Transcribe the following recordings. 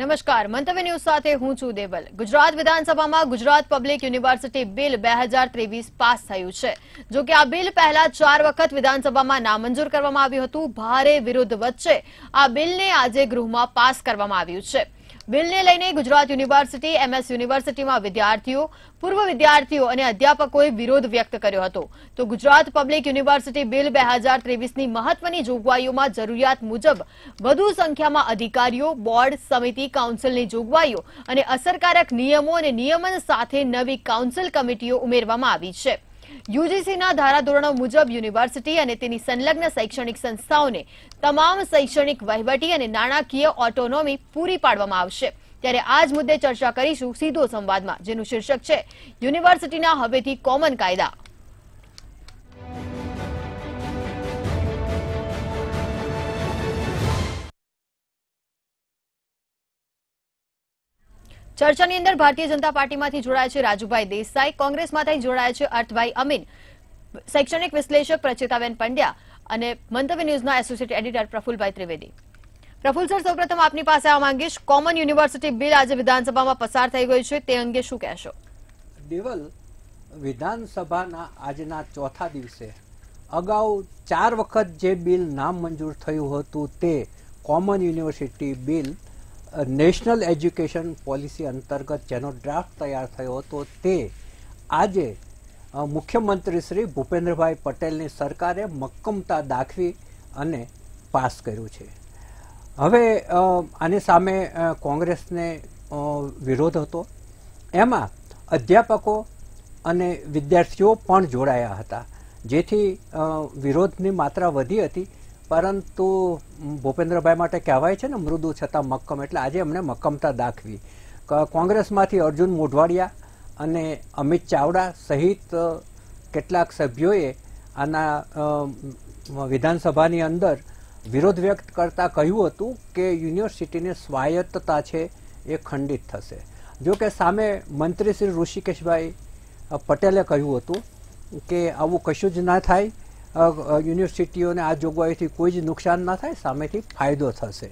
नमस्कार मंतव्य न्यूज साथे हूं छुं देवल। गुजरात विधानसभामां Gujarat public university bill 2023 pass थयुं छे। जो के आ बिल पहला 4 वखत विधानसभामां नामंजूर करवामां आव्युं हतुं। भारे विरोध वच्चे आ बिलने आज गृहमां पास करवामां आव्युं छे। बिलने लईने गुजरात यूनिवर्सिटी एमएस यूनिवर्सिटीमां विद्यार्थीओ पूर्व विद्यार्थीओ अने अध्यापकोए विरोध व्यक्त कर्यो हतो। तो गुजरात पब्लिक यूनिवर्सिटी बिल 2023 नी महत्वनी जोगवाईओमां जरूरियात मुजब वधु संख्यामां अधिकारीओ बोर्ड समिति काउंसिलनी जोगवाईओ अने असरकारक नियमो अने नियमन साथे नवी काउंसिल कमिटीओ उमेरवामां आवी छे। यूजीसीना धाराधोरणों मुजब यूनिवर्सिटी अने तेनी संलग्न शैक्षणिक संस्थाओने तमाम शैक्षणिक वहीवटी अने नाणाकीय ऑटोनोमी पूरी पाडवामां आवशे। त्यारे आज मुद्दे चर्चा करीशुं सीधो संवादमां, जेनुं शीर्षक छे यूनिवर्सिटीना हवेथी कॉमन कायदा। चर्चानी अंदर भारतीय जनता पार्टीमांथी जोड़ाया छे राजूभाई देसाई, कोंग्रेसमांथी जोड़ाया छे अर्थभाई अमीन, शैक्षणिक विश्लेषक प्रचिताबेन पंड्या अने मंतव्य न्यूजना associate editor Prafullbhai Trivedi. Praful sir, सौप्रथम आपनी पासे आववा માંગીશ। કોમન યુનિવર્સિટી બિલ આજે વિધાનસભામાં પસાર થઈ ગયું છે, તે અંગે શું કહેશો? દેવલ, વિધાનસભાના આજના ચોથા દિવસે અગાઉ 4 વખત જે બિલ નામ મંજૂર થયું હતું તે common university bill national education policy अंतर्गत जेनो ड्राफ्ट तैयार थयो तो ते आज मुख्यमंत्री श्री भूपेन्द्रभाई पटेलनी सरकारे मक्कमता दाखवी अने पास कर्यु छे। हवे आने सामे कोंग्रेसने विरोध हतो, एमां अध्यापको अने विद्यार्थीओ पण जोड़ाया हता, जेथी विरोधनी मात्रा वधी हती। परंतु भूपेन्द्रभाई माटे कहेवाय छे ने मृदु छता मक्कम, एटले आजे अमने मक्कमता दाखवी। कोंग्रेसमांथी अर्जुन मोढवाड़िया अने अमित चावड़ा सहित केटलाक सभ्योए आना विधानसभानी अंदर विरोध व्यक्त करता कह्युं हतुं के युनिवर्सिटीने स्वायत्तता छे ए खंडित थशे। जो के सामे मंत्री श्री ऋषिकेशभाई पटेले कह्युं हतुं के आवुं कशुं ज न थाय, यूनिवर्सिटीओने आ जोगवाईथी कोई ज नुकसान न थाय, सामेथी फायदो थशे।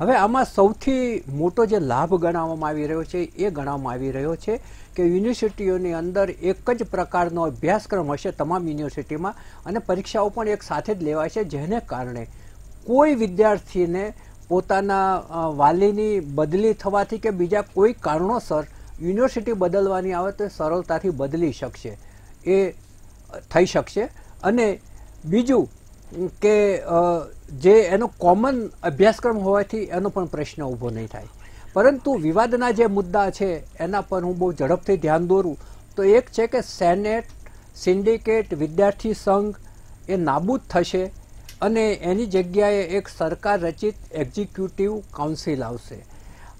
हवे आमां सौथी मोटो जे लाभ गणाववामां आवी रह्यो छे ए गणाववामां आवी रह्यो छे के युनिवर्सिटीओनी अंदर एक ज प्रकारनो अभ्यासक्रम हशे तमाम युनिवर्सिटीमां अने परीक्षाओ पण एक साथे ज लेवाय छे, जेने कारणे कोई विद्यार्थीने पोताना वालीनी बदली थवाथी के बीजा कोई कारणोसर युनिवर्सिटी बदलवानी आवे तो सरळताथी बदली शकशे, ए थई शकशे। अने बीजू के जे एनो कॉमन अभ्यासक्रम होवाथी एनो पण प्रश्न ऊभो नहीं थाय। परंतु विवादना जे मुद्दा छे एना पर हूँ बहुत झड़पथी ध्यान दौरूँ तो एक छे के सेनेट, सिंडिकेट, विद्यार्थी संघ ए नाबूद थशे अने एनी जग्याए एक सरकार रचित एक्जिक्यूटिव काउंसिल आवशे।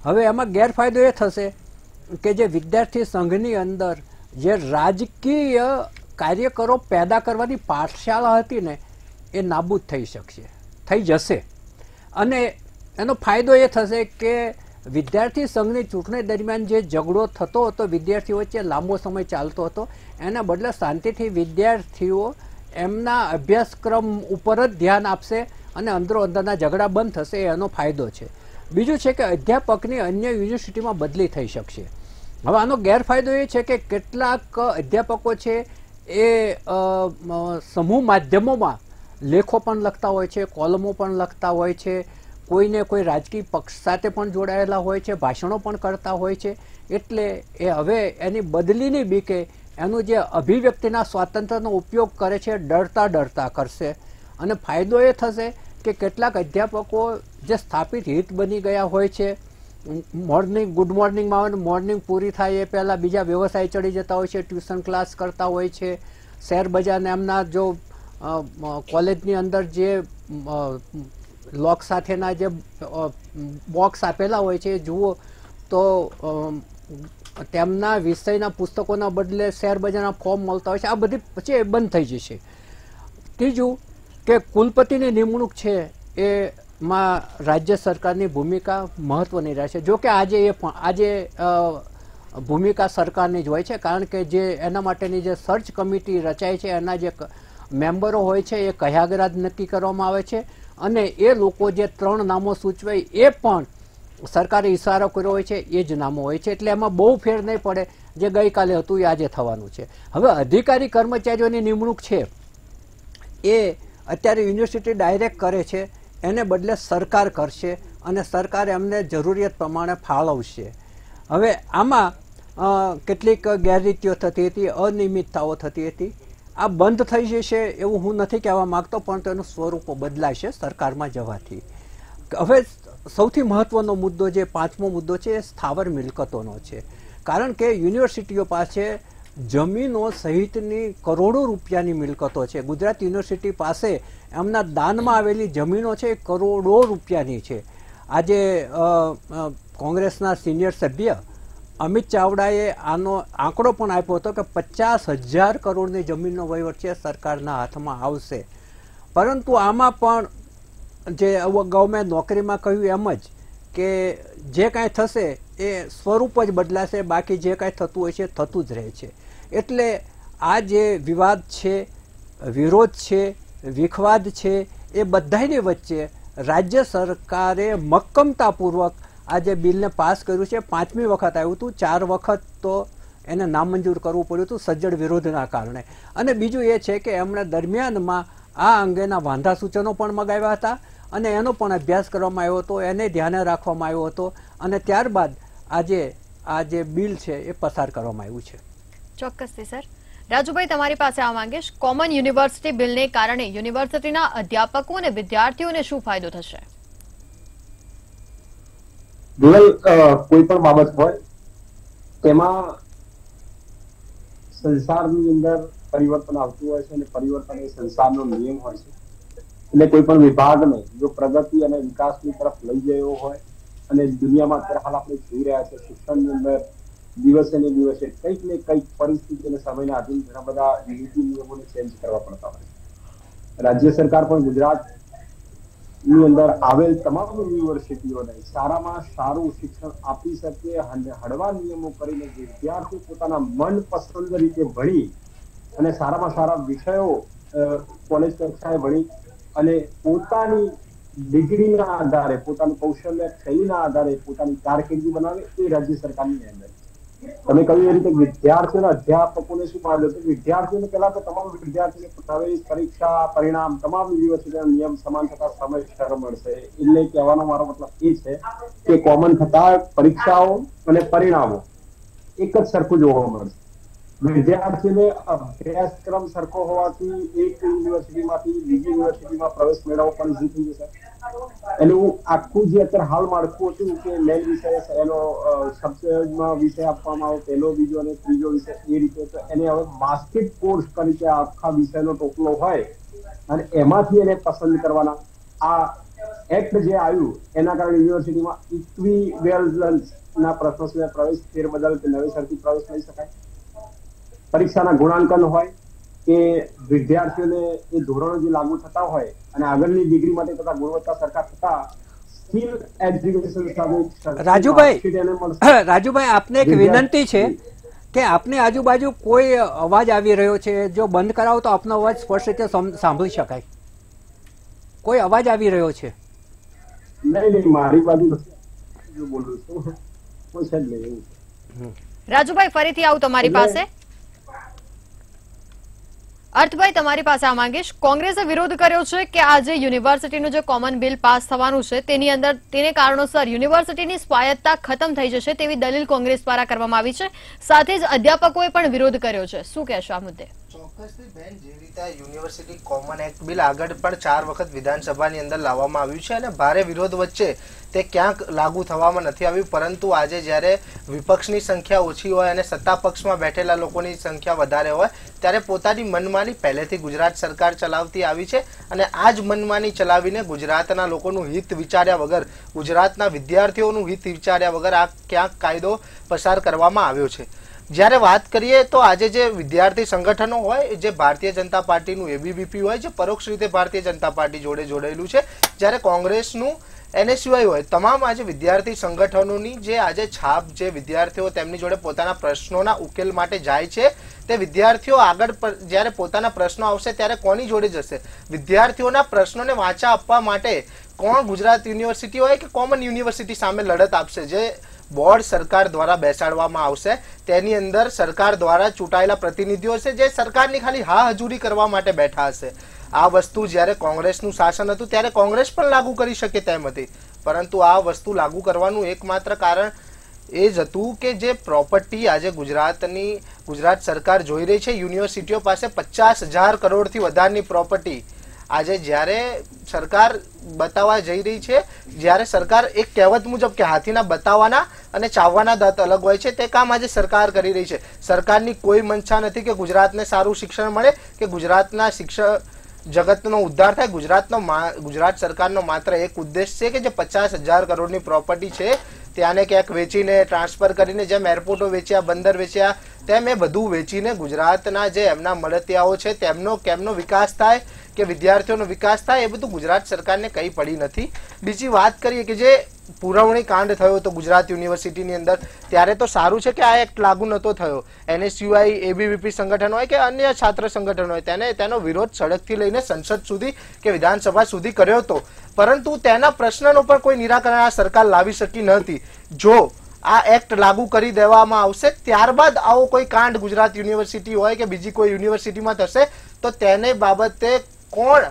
हवे एमां गैरफायदो ए थशे के जे विद्यार्थी संघनी अंदर जे राजकीय कार्यकरो पैदा करवानी पाठशाला हती ने ए नाबूद थई शकशे, थई जशे। अने एनो फायदो ए थशे के विद्यार्थी संघनी चूंटणी दरमियान जे झगड़ो थतो हतो विद्यार्थीओ वच्चे लांबो समय चालतो हतो एना बदले शांतिथी विद्यार्थीओ एमना अभ्यासक्रम उपर ज ध्यान आपशे अने अंदरो अंदरना झगड़ा बंध थशे, एनो फायदो छे। बीजुं छे के अध्यापकनी अन्य युनिवर्सिटीमां बदली थई शकशे। हवे आनो गैरफायदो ए छे के केटलाक अध्यापको छे ए समूह माध्यमों लेखो पण लखता होय छे, कॉलमों पण लखता होय छे, कोई ने कोई राजकीय पक्ष साथे पण जोड़ायेला होय छे, भाषणों पण करता होय छे, एटले ए हवे एनी बदलीनी बीके एनुं जे अभिव्यक्तिना स्वातंत्र्यनो उपयोग करे छे डरता डरता करशे। अने फायदो ए थशे के केटलाक अध्यापको जे स्थापित हित बनी गया होय छे, मॉर्निंग गुड मॉर्निंग में मॉर्निंग पूरी थाय पहला बीजा व्यवसाय चढ़ी जता हो छे, ट्यूशन क्लास करता होय छे, शेर बजार नामना जो कॉलेजनी अंदर जे लॉक साथेना जे बॉक्स आपेला होय छे जुओ तो तेमना विषयना पुस्तकोना बदले शेर बजारना फॉर्म मळता होय छे, आ बधी पछी बंद थई जशे। तीजू के कुलपतिनी निमणूक छे ए માં રાજ્य સરકારની ભૂમિકા મહત્વની રહેશે। જો કે આજે ભૂમિકા સરકારની જ હોય છે, કારણ કે જે એના માટેની જે સર્ચ કમિટી રચાય છે એના જે મેમ્બરો હોય છે એ કયાગરાજ નક્કી કરવામાં આવે છે અને એ લોકો જે 3 નામો સૂચવે એ પણ सरकारे इशारो कर्यो होय छे ए ज नामो होय छे एटले एमां बहु फेर नहीं पड़े। जे गई काले हतुं ए आजे थवानुं छे। हवे अधिकारी कर्मचारीओनी निमणूक छे ए अत्यारे यूनिवर्सिटी डायरेक्ट करे छे एने बदले सरकार करशे अने सरकार एमने जरूरियत प्रमाणे फाळवशे। हवे आमां केटलीक गैररीतिओ थती हती, अनियमितताओ थती हती। आ बंध थई जशे एवुं हुं नथी कहेवा मागतो, पण तेनुं स्वरूप बदलाशे सरकारमां जवाथी। हवे सौथी महत्वनो मुद्दो जे पांचमो मुद्दो छे स्थावर मिलकतोनो छे, कारण के यूनिवर्सिटीओ पासे जमीनों सहितनी करोड़ों रूपियानी मिलकतो छे। गुजरात यूनिवर्सिटी पासे एमना दानमा आवेली जमीनो छे करोड़ों रूपियानी छे। आजे कोंग्रेसना सीनियर सभ्य अमित चावड़ाए आनो आंकड़ो पण आप्यो हतो के 50,000 करोड़नी जमीननो वहीवट छे सरकारना हाथमां आवशे। परंतु आमां पण जे अगाऊ मैं नौकरी में कहूँ एमज के जे कांई थशे ए स्वरूप ज बदलाशे, बाकी जे कांई थतुं होय छे थतुं ज रहे छे। एटले आ जे विवाद छे, विरोध छे, विखवाद छे ए बधाईनी वच्चे राज्य सरकारे मक्कमतापूर्वक आ जे बिल ने पास कर्युं छे, पांचमी वखत आव्युं हतुं, 4 वखत तो एने नामंजूर करवुं पड्युं हतुं सज्जड विरोधना कारणे। अने बीजुं ए छे के एमणे दरमियानमां आ अंगेना वांधा सूचनो पण मगाव्या हता अने एनो पण अभ्यास करवामां आव्यो हतो, एने ध्याने राखवामां आव्यो हतो अने त्यारबाद आज बिल छे ए पसार करवामां आव्युं छे। चोक्कसथी सर राजूभाई तमारी पासे आववा मांगीश, कॉमन यूनिवर्सिटी बिल ने कारणे यूनिवर्सिटीना अध्यापको अने विद्यार्थीओने शुं फायदो थशे? बिल कोई पण बाबत होय तेमां संसारनी अंदर परिवर्तन आतु हो, परिवर्तन संसार नो नियम हो। कोईपण विभाग ने जो प्रगति और विकास की तरफ लई गयो हो, दुनिया में अत्यारे हाल आपणे जोई रह्या छे शिक्षण नी अंदर दिवसे ने दिवसे कईक ने कईक परिस्थिति समयना आधीन घणा बधा नीति नियमोने चेन्ज करवा पड़ता होय। राज्य सरकार पण गुजरात नी अंदर आवेल तमाम यूनिवर्सिटीओने सारामां सारुं शिक्षण आपी शके, हळवा नियमो करीने विद्यार्थी पोताना मनपसंद रीते भणी અને સારામાં સારા વિષયો કોલેજ કક્ષાએ ભણી અને પોતાની ડિગ્રીના આધારે પોતાનું કૌશલ્ય ક્ષયના આધારે પોતાની કારકિર્દી બનાવે એ રાજ્ય સરકારની મહેનત છે। તમે કહ્યું એ રીતે વિદ્યાર્થીઓના અધ્યાપકોને શું માનલો તો વિદ્યાર્થીઓને પહેલા તો તમામ વિદ્યાર્થીઓને પ્રવેશ પરીક્ષા પરિણામ તમામ યુનિવર્સિટીના નિયમ સમાન થતા સમયસર મળશે, એટલે કહેવાનો મારો મતલબ એ છે કે કોમન થતા પરીક્ષાઓ અને પરિણામો એક જ સરખું જોવા મળશે। विद्यार्थी ने अभ्यासक्रम सरखो होवाथी एक यूनिवर्सिटीमांथी बीजी यूनिवर्सिटीमां प्रवेश मेळवવો पण ઝીકી જશે। એટલે હું આખું જે અત્યારે હાલ માળખું હતું કે મેલ વિષય એનો સબ્જેક્ટમાં વિષય આપવામાં આવે, પહેલો બીજો અને ત્રીજો વિષય એ રીતે, તો એને હવે બાસ્કેટ કોર્સ તરીકે આખા વિષયનો ટોપલો હોય અને એમાંથી એને પસંદ કરવાના આ એક્ટ જે આવ્યું એના કારણે યુનિવર્સિટીમાં ઇક્વિવેલન્સના પ્રશ્નોમાં પ્રવેશ ફેરબદલ કે નવેસરથી પ્રવેશ લઈ શકાય। परीक्षा ना गुणांकन हो, विद्यार्थी ने धोरणों लागू थता हो आगळनी डिग्री माटे तथा गुणवत्ता सरखा थता स्किल एजुकेशन साथे। राजूभाई आपने एक विनंती है कि आपने आजूबाजू कोई अवाज आवी रह्यो छे, जो बंद कराओ तो आपनो अवाज स्पष्ट रीते सांभळी शकाय। कोई अवाज आवी रह्यो छे? नहीं नहीं मारी बाजू जो बोलू छो कोई छे नहीं। राजूभाई फरीथी आऊ तमारी पासे। अर्थभाई तमारी पासे आ मांगीश, कोंग्रेसे विरोध कर्यो छे के आज यूनिवर्सिटीनु जे कॉमन बिल पास थवानुं छे तेनी अंदर तेने कारणोसर यूनिवर्सिटीनी स्वायत्तता खत्म थई जशे तेवी दलील कोंग्रेस द्वारा करवामां आवी छे, साथे ज अध्यापकोए पण विरोध कर्यो छे। शुं कहेशो आ मुद्दे? ચોક્કસથી બેન, જે રીતે યુનિવર્સિટી કોમન એક્ટ બિલ આગળ પણ 4 વખત વિધાનસભાની અંદર લાવવામાં આવ્યું છે અને ભારે વિરોધ વચ્ચે તે ક્યાંક લાગુ થવામાં નથી આવ્યું, પરંતુ આજે જ્યારે વિપક્ષની સંખ્યા ઓછી હોય અને સત્તા પક્ષમાં બેઠેલા લોકોની સંખ્યા વધારે હોય ત્યારે પોતાની મનમાની પહેલેથી ગુજરાત સરકાર ચલાવતી આવી છે અને આ જ મનમાની ચલાવીને ગુજરાતના લોકોનું હિત વિચાર્યા વગર, ગુજરાતના વિદ્યાર્થીઓનું હિત વિચાર્યા વગર આ ક્યાંક કાયદો પસાર કરવામાં આવ્યો છે। જ્યારે વાત કરીએ તો આજે જે વિદ્યાર્થી સંગઠનો હોય, જે ભારતીય જનતા પાર્ટીનું એબીવીપી હોય, જે પરોક્ષ રીતે ભારતીય જનતા પાર્ટી જોડે જોડાયેલું છે, જ્યારે કોંગ્રેસનું એનએસયુઆઈ હોય, તમામ આજે વિદ્યાર્થી સંગઠનોની જે આજે છાપ જે વિદ્યાર્થીઓ તેમની જોડે પોતાના પ્રશ્નોના ઉકેલ માટે જાય છે તે વિદ્યાર્થીઓ આગળ જ્યારે પોતાના પ્રશ્નો આવશે ત્યારે કોની જોડે જશે? વિદ્યાર્થીઓના પ્રશ્નોને વાચા આપવા માટે કોણ ગુજરાત યુનિવર્સિટી હોય કે કોમન યુનિવર્સિટી સામે લડત આપશે? જે બોર્ડ સરકાર દ્વારા બેસાડવામાં આવશે તેની અંદર સરકાર દ્વારા ચૂંટાયેલા પ્રતિનિધિઓ છે જે સરકારની ખાલી હા હજૂરી કરવા માટે બેઠા હશે. આ વસ્તુ જ્યારે કોંગ્રેસનું શાસન હતું ત્યારે કોંગ્રેસ પણ લાગુ કરી શકે તેમ હતી, પરંતુ આ વસ્તુ લાગુ કરવાનું એકમાત્ર કારણ એ જ હતું કે જે પ્રોપર્ટી આજે ગુજરાત સરકાર જોઈ રહી છે, યુનિવર્સિટીઓ પાસે 50,000 કરોડથી વધારની પ્રોપર્ટી આજે જ્યારે સરકાર બતાવવા જઈ રહી છે, જ્યારે સરકાર એક કહેવત મુજબ કે હાથીના બતાવવાના અને ચાવવાના દાંત અલગ હોય છે, તે કામ આજે સરકાર કરી રહી છે. સરકારની કોઈ મંશા નથી કે ગુજરાતને સારું શિક્ષણ મળે કે ગુજરાતના શિક્ષણ જગતનો ઉદ્ધાર થાય. ગુજરાત સરકારનો માત્ર એક ઉદ્દેશ છે કે જે 50,000 કરોડની પ્રોપર્ટી છે ત્યાંને ક્યાંક વેચીને ટ્રાન્સફર કરીને, જેમ એરપોર્ટો વેચ્યા, બંદર વેચ્યા, તેમ એ બધું વેચીને ગુજરાતના જે એમના મળતિયાઓ છે તેમનો કેમનો વિકાસ થાય કે વિદ્યાર્થીઓનો વિકાસ થાય એ બધું ગુજરાત સરકારને કંઈ પડી નથી. બીજી વાત કરીએ કે જે પુરવણી કાંડ થયો તો ગુજરાત યુનિવર્સિટીની અંદર, ત્યારે તો સારું છે કે આ એક્ટ લાગુ નહોતો થયો. NSUI, ABVP સંગઠન હોય કે અન્ય છાત્ર સંગઠન હોય તેને તેનો વિરોધ સડકથી લઈને સંસદ સુધી કે વિધાનસભા સુધી કર્યો હતો, પરંતુ તેના પ્રશ્નનો પણ કોઈ નિરાકરણ આ સરકાર લાવી શકી ન હતી. જો આ એક્ટ લાગુ કરી દેવામાં આવશે ત્યારબાદ આવો કોઈ કાંડ ગુજરાત યુનિવર્સિટી હોય કે બીજી કોઈ યુનિવર્સિટીમાં થશે તો તેને બાબતે કોણ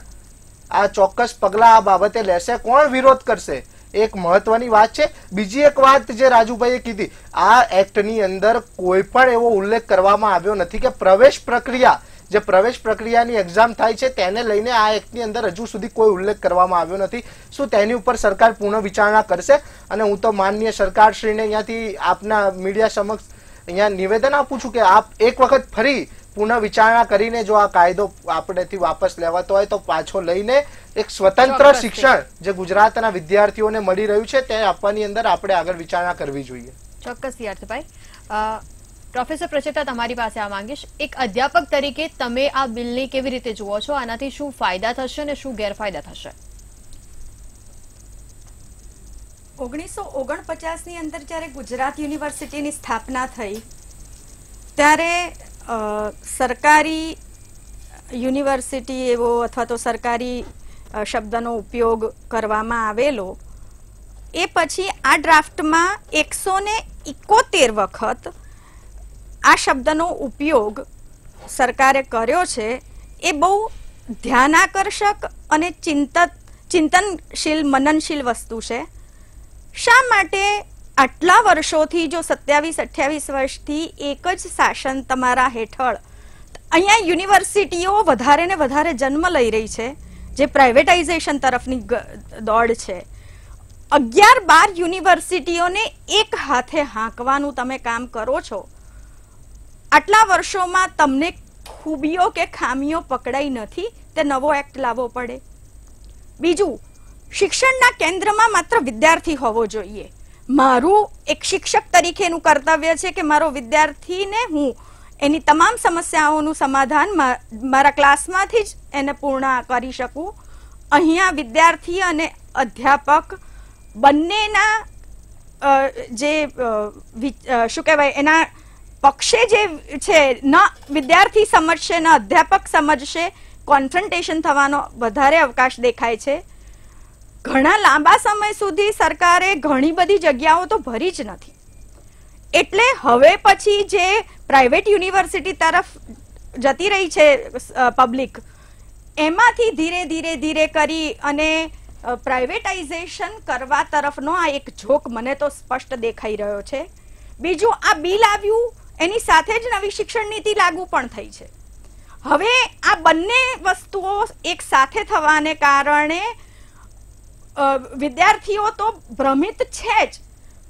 આ ચોક્કસ પગલાં આ બાબતે લેશે, કોણ વિરોધ કરશે? એક મહત્વની વાત છે. બીજી એક વાત જે રાજુભાઈએ કીધી, આ એક્ટની અંદર કોઈ પણ એવો ઉલ્લેખ કરવામાં આવ્યો નથી કે પ્રવેશ પ્રક્રિયા, જે પ્રવેશ પ્રક્રિયાની એક્ઝામ થાય છે તેને લઈને આ એક્ટની અંદર હજુ સુધી કોઈ ઉલ્લેખ કરવામાં આવ્યો નથી. શું તેની ઉપર સરકાર પુનઃ વિચારણા કરશે? અને હું તો માનનીય સરકારશ્રીને અહીંયાથી આપના મીડિયા સમક્ષ અહીંયા નિવેદન આપું છું કે આપ એક વખત ફરી પુનઃ વિચારણા કરીને જો આ કાયદો આપણેથી વાપસ લેવાતો હોય તો પાછો લઈને એક સ્વતંત્ર શિક્ષણ જે ગુજરાતના વિદ્યાર્થીઓને મળી રહ્યું છે તે આપવાની અંદર આપણે આગળ વિચારણા કરવી જોઈએ. ચોક્કસ યાર્થભાઈ. પ્રોફેસર પ્રચેતા, તમારી પાસે આ માંગીશ, એક અધ્યાપક તરીકે તમે આ બિલને કેવી રીતે જુઓ છો? આનાથી શું ફાયદા થશે અને શું ગેરફાયદા થશે? 1949ની અંદર જ્યારે ગુજરાત યુનિવર્સિટીની સ્થાપના થઈ ત્યારે સરકારી યુનિવર્સિટી એવો અથવા તો સરકારી શબ્દનો ઉપયોગ કરવામાં આવેલો. એ પછી આ ડ્રાફ્ટમાં 171 વખત આ શબ્દનો ઉપયોગ સરકારે કર્યો છે. એ બહુ ધ્યાનાકર્ષક અને ચિંતનશીલ મનનશીલ વસ્તુ છે. શા માટે આટલા વર્ષોથી, જો 27-28 વર્ષથી એક જ શાસન તમારા હેઠળ અહીંયા યુનિવર્સિટીઓ વધારે ને વધારે જન્મ લઈ રહી છે, જે પ્રાઇવેટાઇઝેશન તરફની દોડ છે, 11-12 યુનિવર્સિટીઓને એક હાથે હાંકવાનું તમે કામ કરો છો, આટલા વર્ષોમાં તમને ખૂબીઓ કે ખામીઓ પકડાઈ નથી, તે નવો એક્ટ લાવવો પડે. બીજું, શિક્ષણના કેન્દ્રમાં માત્ર વિદ્યાર્થી હોવો જોઈએ. મારું એક શિક્ષક તરીકેનું કર્તવ્ય છે કે મારો વિદ્યાર્થીને હું એની તમામ સમસ્યાઓનું સમાધાન મારા ક્લાસમાંથી જ એને પૂર્ણ કરી શકું. અહીંયા વિદ્યાર્થી અને અધ્યાપક બંનેના જે શું કહેવાય એના પક્ષે જે છે, ન વિદ્યાર્થી સમજશે ન અધ્યાપક સમજશે, કોન્ફ્રન્ટેશન થવાનો વધારે અવકાશ દેખાય છે. ઘણા લાંબા સમય સુધી સરકારે ઘણી બધી જગ્યાઓ તો ભરી જ નથી, એટલે હવે પછી જે પ્રાઇવેટ યુનિવર્સિટી તરફ જતી રહી છે પબ્લિક, એમાંથી ધીરે ધીરે ધીરે કરી અને પ્રાઇવેટાઇઝેશન કરવા તરફનો આ એક ઝોક મને તો સ્પષ્ટ દેખાઈ રહ્યો છે. બીજું, આ બિલ આવ્યું એની સાથે જ નવી શિક્ષણ નીતિ લાગુ પણ થઈ છે. હવે આ બંને વસ્તુઓ એક સાથે થવાને કારણે વિદ્યાર્થીઓ તો ભ્રમિત છે જ,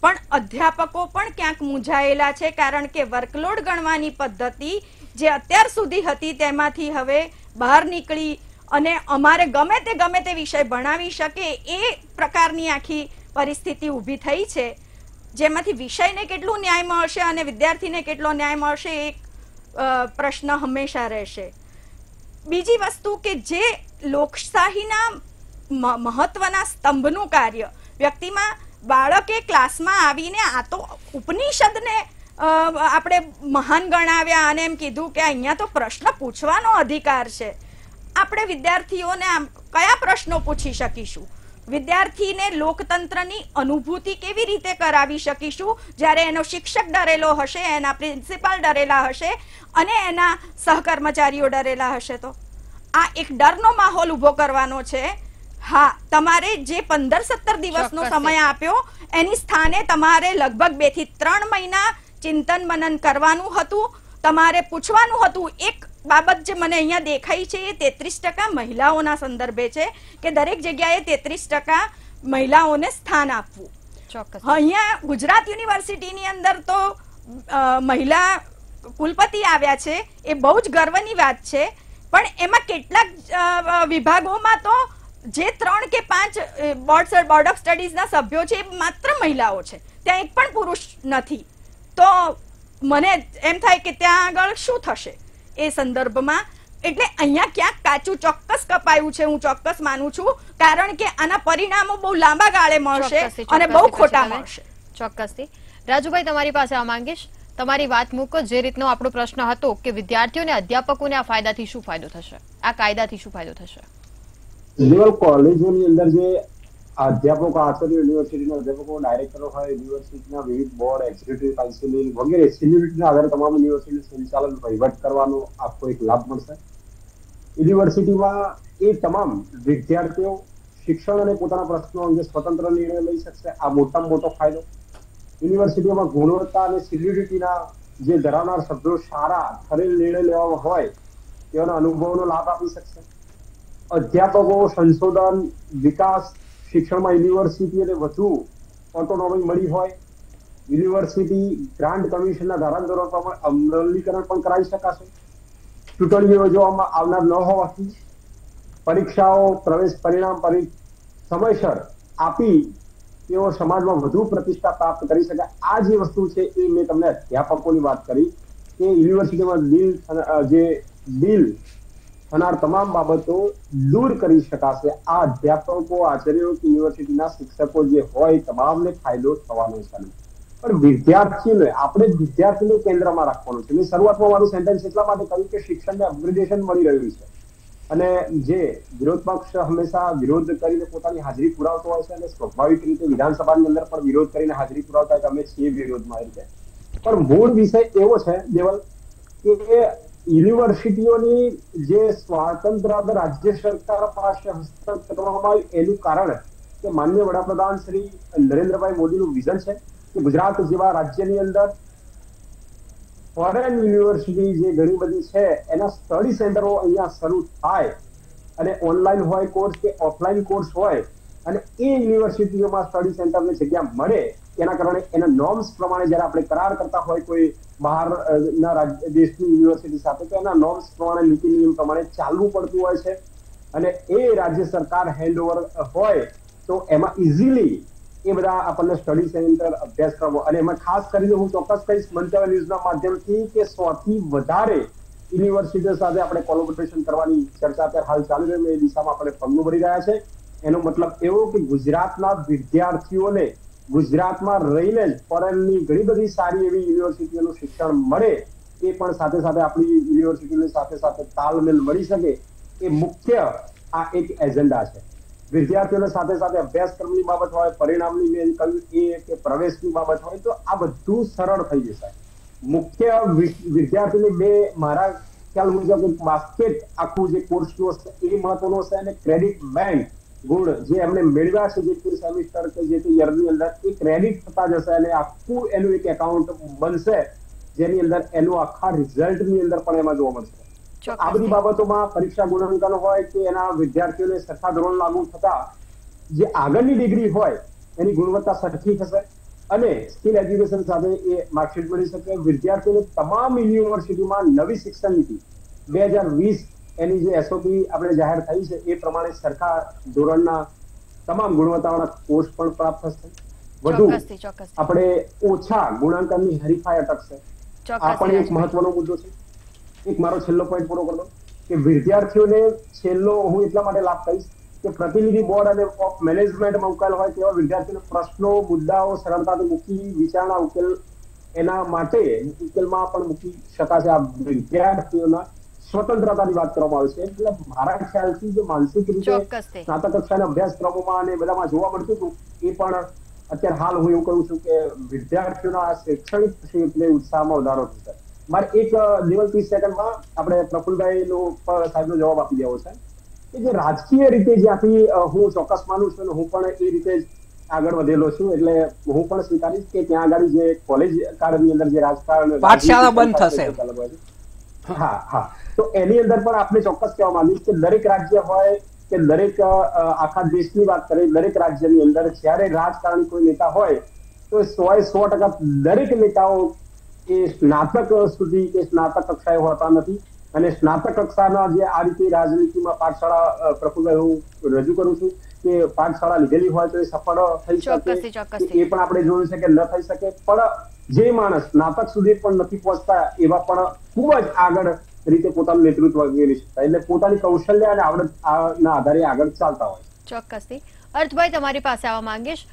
પણ અધ્યાપકો પણ ક્યાંક મૂંઝાયેલા છે, કારણ કે વર્કલોડ ગણવાની પદ્ધતિ જે અત્યાર સુધી હતી તેમાંથી હવે બહાર નીકળી અને અમારે ગમે તે વિષય ભણાવી શકે એ પ્રકારની આખી પરિસ્થિતિ ઊભી થઈ છે, જેમાંથી વિષયને કેટલું ન્યાય મળશે અને વિદ્યાર્થીને કેટલો ન્યાય મળશે એ પ્રશ્ન હંમેશા રહેશે. બીજી વસ્તુ કે જે લોકશાહીના મહત્વના સ્તંભનું કાર્ય, વ્યક્તિમાં બાળકે ક્લાસમાં આવીને આ તો ઉપનિષદને आपणे महान गणाव्या अने एम कीधुं के अहींया तो प्रश्न पूछवानो अधिकार छे। आपणे विद्यार्थीओने कया प्रश्नो पूछी शकीशुं? विद्यार्थी ने लोकतंत्रनी अनुभूति केवी रीते करावी शकीशुं ज्यारे एनो शिक्षक डरेलो हशे, एना प्रिंसिपल डरेला हशे अने एना सहकर्मचारीओ डरेला हशे। तो आ एक डरनो माहोल ऊभो करवानो छे। हाँ, तमारे जे 15-17 दिवसनो समय आप्यो एनी स्थाने तमारे लगभग 2 થી 3 महीना चिंतन मनन करवानुं हतुं, तमारे पूछवानुं हतुं। एक बाबत जे मने अहींया देखाई छे ए 33% महिलाओना संदर्भे छे के दरेक जग्याए 33% महिलाओने स्थान आपवुं। ચોક્કસ अहींया गुजरात युनिवर्सिटीनी अंदर तो महिला कुलपति आव्या छे ए बहु ज गर्वनी वात छे, पण एमां કેટલાક વિભાગોમાં तो जे 3 કે 5 बोर्ड ऑफ स्टडीजना सभ्यो छे मात्र महिलाओ छे, त्यां एक पण पुरुष नथी। तो मने एम थाय के त्यां आगळ शुं थशे ए संदर्भमां। एटले अहींया क्यांक काचुं चोक्कस कपायुं छे, हुं चोक्कस मानुं छुं, कारण के आना परिणामो बहु लांबा गाळे मळशे अने बहु खोटा मळशे। चोक्कसथी રાજુભાઈ તમારી પાસે આ માંગીશ, તમારી વાત મૂકો। જે રીતનો આપણો પ્રશ્ન હતો કે વિદ્યાર્થીઓને અધ્યાપકોને આ ફાયદાથી શું ફાયદો થશે, આ કાયદાથી શું ફાયદો થશે? રિયલ કોલેજોની અંદર જે અધ્યાપકો આસર યુનિવર્સિટીના અધ્યાપકો ડાયરેક્ટર ઓફ યુનિવર્સિટીના વિવિધ બોર્ડ એક્ઝિક્યુટિવ કાઉન્સિલિંગ વગેરે સિનિયરિટીના આધારે તમામ યુનિવર્સિટીનું સંચાલન વહીવટ કરવાનો આપકો એક લાભ મળશે। યુનિવર્સિટીમાં એ તમામ વિદ્યાર્થીઓ શિક્ષણ અને પોતાના પ્રશ્નો અંગે સ્વતંત્ર નિર્ણય લઈ શકશે। આ મોટામાં મોટો ફાયદો યુનિવર્સિટીઓમાં ગુણવત્તા અને સિનિયરિટીના જે ધરાવનાર સભ્યો સારા ખરેલ નિર્ણય લેવા હોય તેઓના અનુભવનો લાભ આપી શકશે। અધ્યાપકો સંશોધન વિકાસ शिक्षण में यूनिवर्सिटी ने वधु ऑटोनोमी मिली होय यूनिवर्सिटी ग्रांट कमिशन धाराधोरण प्रमाण अमलीकरण कराई शकाशे। चूंटणी योजવામાં આવનાર ન હોવાથી परीक्षाओं प्रवेश परिणाम समयसर आपी તેઓ સમાજમાં વધુ प्रतिष्ठा प्राप्त કરી શકે। આ જે વસ્તુ છે એ મેં તમને અધ્યાપકોની વાત કરી કે યુનિવર્સિટીમાં બિલ अनार तमाम बाबतों दूर करी शकाशे। आ अध्यापकों आचार्यों की यूनिवर्सिटी शिक्षकों जे होय तमामने फायदो थवानो छे। पण विद्यार्थीने आपणे विद्यार्थीने केंद्रमा राखवानो छे। मैं शरूआतमां मारुं सेंटेन्स એટલા માટે કહ્યું કે શિક્ષણને અપગ્રેડેશન મળી રહ્યું છે અને જે વિરોધ પક્ષ હંમેશા વિરોધ કરીને પોતાની હાજરી પુરાવતો હોય છે અને સ્વાભાવિક રીતે વિધાનસભાની અંદર પણ વિરોધ કરીને હાજરી પુરાવતા હોય કે અમે છીએ વિરોધમાં આવી છે। પણ મૂળ વિષય એવો છે દેવલ કે યુનિવર્સિટીઓની જે સ્વાતંત્ર્ય રાજ્ય સરકાર પાસે હસ્તક કરવામાં આવ્યું એનું કારણ કે માનનીય વડાપ્રધાન શ્રી નરેન્દ્રભાઈ મોદીનું વિઝન છે કે ગુજરાત જેવા રાજ્યની અંદર ફોરેન યુનિવર્સિટી જે ઘણી બધી છે એના સ્ટડી સેન્ટરો અહીંયા શરૂ થાય અને ઓનલાઈન હોય કોર્સ કે ઓફલાઈન કોર્સ હોય અને એ યુનિવર્સિટીઓમાં સ્ટડી સેન્ટરને જગ્યા મળે એના કારણે એના નોર્મ્સ પ્રમાણે જ્યારે આપણે કરાર કરતા હોય કોઈ બહારના રાજ્ય દેશની યુનિવર્સિટી સાથે તો એના નોર્મ્સ પ્રમાણે નીતિ નિયમ પ્રમાણે ચાલવું પડતું હોય છે અને એ રાજ્ય સરકાર હેન્ડઓવર હોય તો એમાં ઇઝીલી એ બધા આપણને સ્ટડી સેન્ટર અભ્યાસક્રમો અને એમાં ખાસ કરીને હું ચોક્કસ કહીશ મંતવ્ય ન્યૂઝના માધ્યમથી કે 100 થી વધારે યુનિવર્સિટીઓ સાથે આપણે કોલેબોરેશન કરવાની ચર્ચા અત્યારે હાલ ચાલી રહી છે। એ દિશામાં આપણે પગલું ભરી રહ્યા છે। એનો મતલબ એવો કે ગુજરાતના વિદ્યાર્થીઓને गुजरात में रहीने फॉरेननी घणी बधी सारी एवी युनिवर्सिटीओनुं शिक्षण मळे ए पण साथे साथे आपणी युनिवर्सिटीओने साथे साथे तालमेल मळी शके ए मुख्य आ एक एजेंडा छे। विद्यार्थीओने साथे साथे अभ्यासक्रमनी बाबत होय परिणामनी मेन कही ए के प्रवेशनी बाबत होय तो आ बधुं सरळ थई जशे। मुख्य विद्यार्थीने बे मारा ख्याल मुजब बास्केट आखुं जे कोर्सनो छे ए महत्वनो छे अने क्रेडिट बैंक गुण जे हमने मेळव्या छे जे पूर सेमिस्टर के जे तो ईयरनी अंदर एक क्रेडिट थता जशे अने आखू एनु एक एकाउंट बनशे जेनी अंदर एनु आखा रिजल्ट नी अंदर पण एमां जोवा मळशे। आ बधी बाबतोमां परीक्षा गुणांकन होय के एना विद्यार्थीओने सरखा धोरण लागू थता जे आगळनी डिग्री होय एनी गुणवत्ता सरखी थशे अने स्किल एज्युकेशन साथे ए मार्कशीट मळी शके। विद्यार्थीओने तमाम युनिवर्सिटीमां नवी शिक्षण नीति 2020 એની જે એસઓપી આપણે જાહેર થઈ છે એ પ્રમાણે સરકાર ધોરણના તમામ ગુણવત્તાવાળા કોર્સ પણ પ્રાપ્ત થશે। વધુ આપણે ઓછા ગુણાંકની હરીફાઈ અટકશે। આ પણ એક મહત્વનો મુદ્દો છે। એક મારો છેલ્લો પોઈન્ટ પૂરો કરતો કે વિદ્યાર્થીઓને છેલ્લો હું એટલા માટે લાભ કહીશ કે પ્રતિનિધિ બોર્ડ અને ઓફ મેનેજમેન્ટમાં ઉકેલ હોય તેવા વિદ્યાર્થીઓને પ્રશ્નો મુદ્દાઓ સરળતાથી મૂકી વિચારણા ઉકેલ एना माटे उकेलमां पण मूकी शकाशे। आ विद्यार्थीओना स्वतंत्रतानी वात करवामां आवे छे, એટલે મારા ખ્યાલથી જે માનસિક રીતે સ્નાતક કક્ષાના અભ્યાસક્રમોમાં અને બધામાં જોવા મળતું હતું એ પણ અત્યારે હાલ હું એવું કહું છું કે વિદ્યાર્થીઓના શૈક્ષણિક ક્ષેત્રે ઉત્સાહમાં વધારો થશે। મારે એક 30 સેકન્ડમાં આપણે પ્રફુલભાઈનો સાહેબનો જવાબ આપી દેવો છે કે જે રાજકીય રીતે જે આખી હું ચોક્કસ માનું છું અને હું પણ એ રીતે आगळ वधेलो छुं एटले हूँ पण स्वीकारीश के त्यां आगळ जे कॉलेज काळनी अंदर जे राजकारण पाठशाळा बंद थशे। हां हां तो एनी अंदर पण आपणे चोक्कस कहेवा मांगीश के दरेक राज्य होय के दरेक आखा देशनी वात करे दरेक राज्यनी अंदर ज्यारे राजकारणी कोई नेता होय तो 100% दरेक नेताओ ए स्नातक सुधी के स्नातक कक्षाए होता नथी अने स्नातक कक्षाना जे आ रीते राजनीतिमां पाठशाळा प्रफुल्ल हूँ रजू करूं छुं के पाठशाला लीधेली हो तो सफल थी सके जो कि न थी सके पर जे मानस स्नातक सुधी नहीं पहुंचता एवं खूबज आगळ रीते पोतानुं नेतृत्व करी शकता एटले पोतानी कौशल्य अने आवडतना आधारे आगळ चालता होय। चोक्कस थी अर्थभाई तमारी पासे आवा मांगीश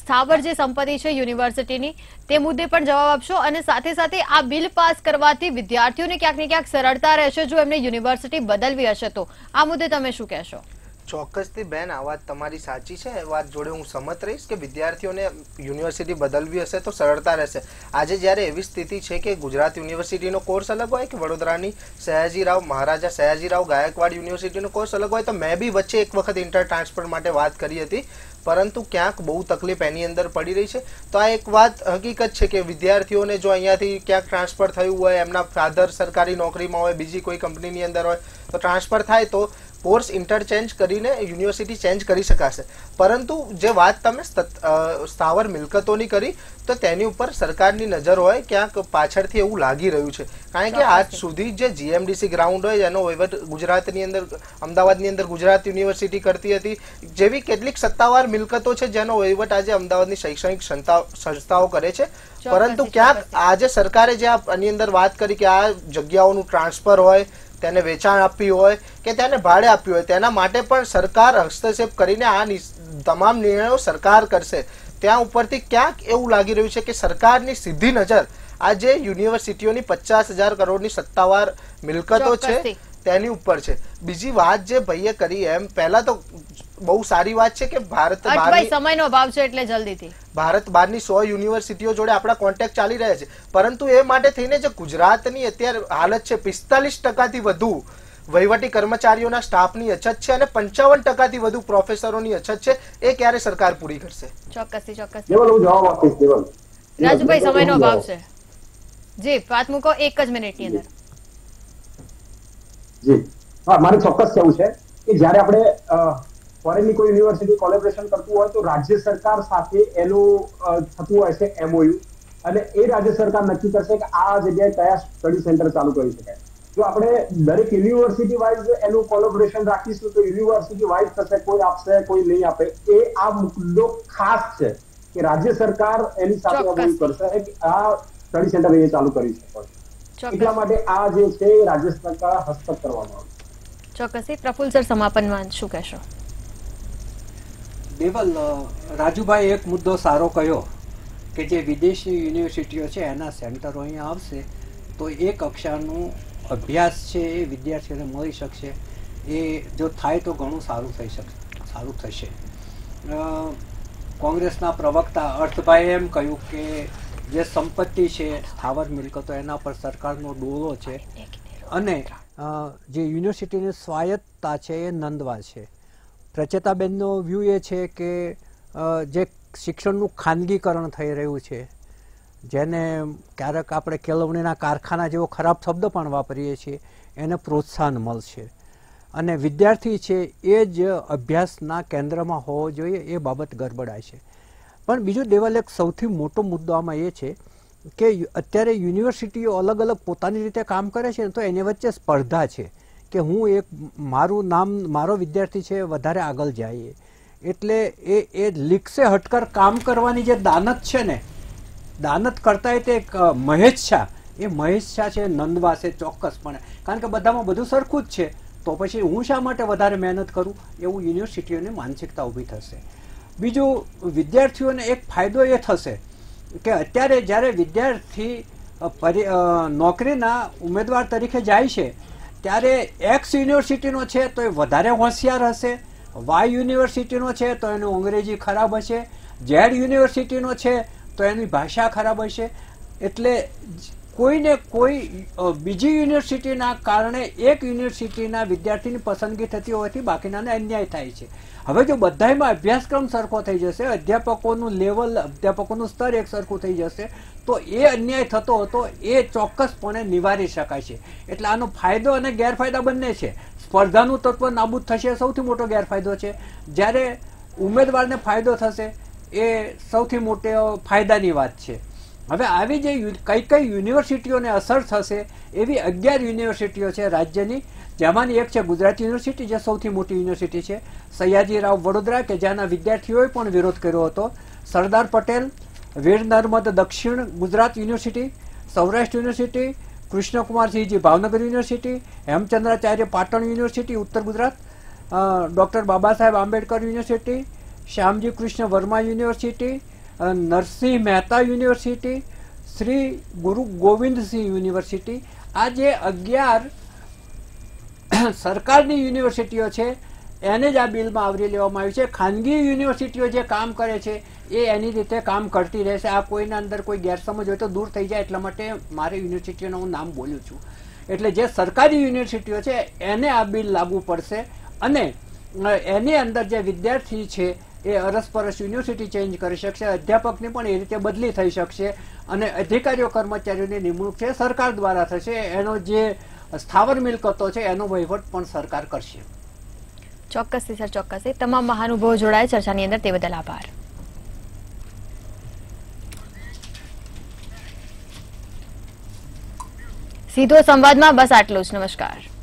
स्थावर जे संपत्ति छे युनिवर्सिटीनी ते मुद्दे पण जवाब आपशो अने साथे साथे आ बिल पास करवाथी विद्यार्थीओने क्यांक ने क्यांक सरळता रहेशे जो एमने युनिवर्सिटी बदलवी हशे तो आ मुद्दे तमे शुं कहेशो? चौक्कस थी बेन आ बात तमारी साची है, बात जोड़े हूँ सहमत रहीश कि विद्यार्थीओं ने यूनिवर्सिटी बदलवी हशे तो सरलता रहेशे। आज ज्यारे एवी स्थिति है कि गुजरात यूनिवर्सिटी कोर्स अलग होय कि वडोदरानी सयाजीराव महाराजा सयाजीराव गायकवाड़ यूनिवर्सिटी कोर्स अलग होय तो मैं भी वच्चे एक वखत इंटर ट्रांसफर माटे बात करी थी परंतु क्यांक बहु तकलीफ एनी अंदर पड़ी रही है। तो आ एक बात हकीकत है कि विद्यार्थीओं ने जो अहींयाथी क्यांक ट्रांसफर थयुं होय एमना फाधर सरकारी नौकरी में होय बीजी कोई कंपनीनी अंदर होय तो ट्रांसफर थाय तो कोर्स इंटरचेन्ज करीने यूनिवर्सिटी चेन्ज करी शकाशे। परंतु जे वात तमे स्थावर मिलकतोनी करी तो तेनी उपर सरकारनी नजर होय क्यांक पाछळथी एवुं लागी रह्युं छे कारण के आज सुधी जे जीएमडीसी ग्राउंड होय एनो वहीवट गुजरातनी अंदर अमदावादनी अंदर गुजरात यूनिवर्सिटी करती हती जेवी केटलीक सत्तावार मिलकतो छे जेनो वहीवट आज अमदावादनी शैक्षणिक संस्थाओं करे छे। परंतु क्यांक आज सरकारे जे आनी अंदर वात करी के आ जग्याओनुं ट्रांसफर होय तेने वेचाण आप्युं होय के तेने भाड़े आप्युं होय तेना माटे पण सरकार हस्तक्षेप करीने आ तमाम निर्णयो सरकार करशे। त्यां उपरथी क्यांक एवुं लागी रह्युं छे के सरकारनी सीधी नजर आज युनिवर्सिटीओनी 50,000 करोड़नी सत्तावार मिलकतो छे तेनी उपर छे। बीजी वात जे भईए करी एम पहेला तो बहु सारी बात है कि भारत समयनो अभाव छे एटले जल्दीथी भारत बारनी 100 यूनिवर्सिटीओ जोड़े आपड़ा कॉन्टेक्ट चाली रह्या छे परंतु ए माटे थईने जे गुजरातनी अत्यारे हालत छे 45% थी वधु वहीवटी कर्मचारीओना स्टाफनी अछत छे अने 55% थी वधु प्रोफेसरोनी अछत छे ए क्यारे सरकार पूरी करशे? चोक्कसथी चोक्कस देवल हुं जवाब आपीश। देवल राजूभाई समयनो अभाव छे जी वात मूको 1 मिनिटनी अंदर जी। हां मारे चोक्कस कहेवुं छे के ज्यारे आपणे फॉरेन कोई यूनिवर्सिटी कोलेबोरेशन करती हो तो राज्य सरकार साथ एमओयू ए राज्य सरकार नक्की करशे कि आ जगह क्या स्टडी सेंटर चालू करी शकाय। जो आपणे दरेक यूनिवर्सिटी वाइज एनु कोलेबोरेशन राखीशुं तो यूनिवर्सिटी वाइज थशे कोई आपसे कोई नहीं आपे ए आ मुद्दो खास है कि राज्य सरकार एनी साथे एमओयू करशे कि आ स्टडी सेंटर ए चालू करी शकाय એટલા માટે આ જે છે રાજ્ય સરકાર હસ્તક્ષેપ કરવામાં આવશે। ચોક્કસથી પ્રફુલ સર સમાપનમાં શું કહેશો? देवल राजूभाई एक मुद्दो सारो कहो कि जे विदेशी यूनिवर्सिटीओ है एना सेंटरो अहीं आवशे तो ए कक्षानो अभ्यास है ए विद्यार्थीओने मळी शकशे ए जो थाय तो घणुं सारूं थई शके सारूं थशे। कोंग्रेसना प्रवक्ता अर्थभाई एम कह्युं के जे संपत्ति है स्थावर मिलकतो एना पर सरकारनो डोळो छे अने जे यूनिवर्सिटीनी स्वायत्तता है ए नंदवा है। रचेताबेननो व्यू ए छे के जे शिक्षणनुं खानगीकरण थई रह्युं छे जेने क्यारेक आपणे केलवणीना कारखाना जेवो खराब शब्द पण वापरीए छीए एने प्रोत्साहन मळशे अने विद्यार्थी छे ए ज अभ्यासना केंद्रमां होवो जोईए ए बाबत गड़बड़ाय छे। पण बीजो देवल एक सौथी मोटो मुद्दो आमां ए छे के अत्यारे युनिवर्सिटीओ अलग अलग पोतानी रीते काम करे छे तो एनी वच्चे स्पर्धा छे कि हूँ एक मारू नाम मारो विद्यार्थी है वधारे आगल जाए एटले ए लीक से हटकर काम करवानी जे दानत है ने दानत करता है एक महेश शाह है नंदवा से चौक्कसपणे कारण के बधा में बधुं सरखुं ज छे तो पछी हूँ शा माटे वधारे मेहनत करूँ एवं यूनिवर्सिटीओनी मानसिकता ऊभी थशे। बीजो विद्यार्थीओने एक फायदो ए थशे के अत्यारे ज्यारे विद्यार्थी नौकरीना उम्मीदवार तरीके जाय छे त्यारे एक्स यूनिवर्सिटीनो छे तो ए वधारे होशियार हशे, वाय यूनिवर्सिटीनो छे तो एनु अंग्रेजी खराब हशे, जेड यूनिवर्सिटीनो छे तो एनी भाषा खराब हशे। एटले कोई ने कोई बीजी यूनिवर्सिटीना कारणे एक यूनिवर्सिटीना विद्यार्थीनी पसंदगी थती होवाथी बाकीनाने अन्याय थाय छे। हवे जो बधाईमां अभ्यासक्रम सरखो थई जशे, अध्यापकोनुं लेवल अध्यापकोनुं स्तर एक सरखुं थई जशे तो ए अन्याय थतो हतो ए चोक्कसपणे निवारी शकाय छे। एटले आनो फायदो अने गैरफायदा बंने छे। स्पर्धानुं तत्व नाबूद थशे सौथी मोटो गैरफायदो छे, ज्यारे उमेदवारने फायदो थशे ए सौथी मोटो फायदानी वात छे। हवे आवी जे कई कई यूनिवर्सिटीओने असर थशे एवी 11 यूनिवर्सिटीओ छे राज्यनी, जेमांनी एक छे गुजरात यूनिवर्सिटी जे सौथी मोटी यूनिवर्सिटी छे, सयाजीराव वडोदरा के जेना विद्यार्थीओए पण विरोध कर्यो हतो, Sardar Patel, Veer Narmad Dakshin Gujarat university, Saurashtra university, Krishnakumarsinhji Bhavnagar university, Hemchandracharya Patan university Uttar Gujarat, doctor Baba Saheb Ambedkar university, Shyamji Krishna Varma university, Narsinh Mehta university, Shri Guru Govind Singh university. आज 11 सरकार की यूनिवर्सिटीओ है एने ज आ बिल में आवरी लेवामां आवी छे। खानगी यूनिवर्सिटीओ जे काम करे छे ए एनी रीते काम करती रहेशे। आ कोईना अंदर कोई गैरसमज होय तो दूर थई जाय, एटला माटे मारे यूनिवर्सिटीओनुं हूँ नाम बोलूं छूं। एटले जे सरकारी यूनिवर्सिटीओ छे एने आ बिल लागू पड़शे अने एनी अंदर जे विद्यार्थी छे ए अरसपरस यूनिवर्सिटी चेन्ज करी शकशे, अध्यापकनी पण ए रीते बदली थई शकशे अने अधिकारीओ कर्मचारीओनी निमणूक छे सरकार द्वारा थशे। एनो जे स्थावर मिलकतो छे एनो वहीवट पण सरकार करशे। चौक्कसी सर चौक्कसी। तमाम महानुभावो जोड़ाया चर्चानी अंदर ते बदल आभार। सीधो संवादमां बस आटलुं ज। नमस्कार।